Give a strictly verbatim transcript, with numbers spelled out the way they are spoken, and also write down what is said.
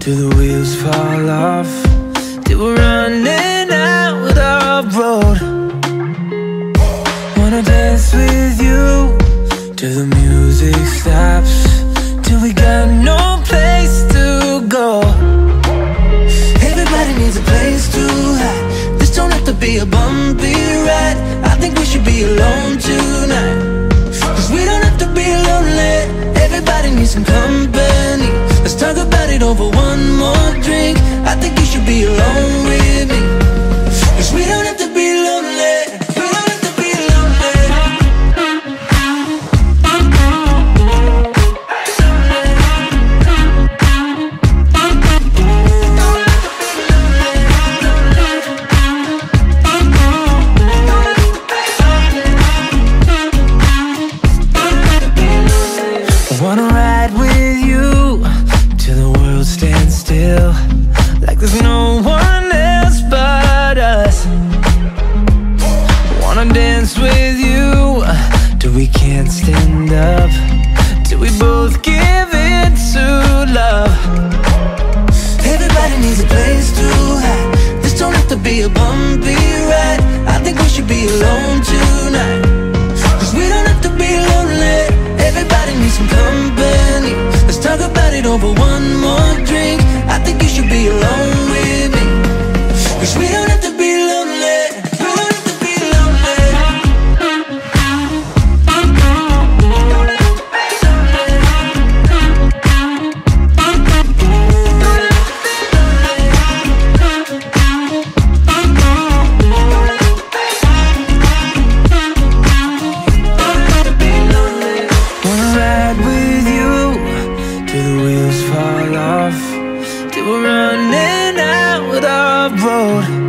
till the wheels fall off, till we're running out of road. Wanna dance with you till the music stops, till we got no place to go. Everybody needs a place to hide. This don't have to be a bumpy ride. I think we should be alone tonight, 'cause we don't have to be lonely. Everybody needs some company. Let's talk about it over one more drink. I think you should be alone with me, 'cause we don't have to be lonely. We don't have to be lonely. I wanna ride with you till the world stands still, like there's no one else but us. Wanna dance with you till we can't stand up, till we both give in to love. Everybody needs a place to hide. This don't have to be a bumpy ride. I think we should be alone tonight, 'cause we don't have to be lonely. Everybody needs some company. Let's talk about it over one more drink. I think you should be alone with me, 'cause we don't have to be lonely. We don't have to be lonely. Wanna ride with you till the wheels fall off, till we're running out of road.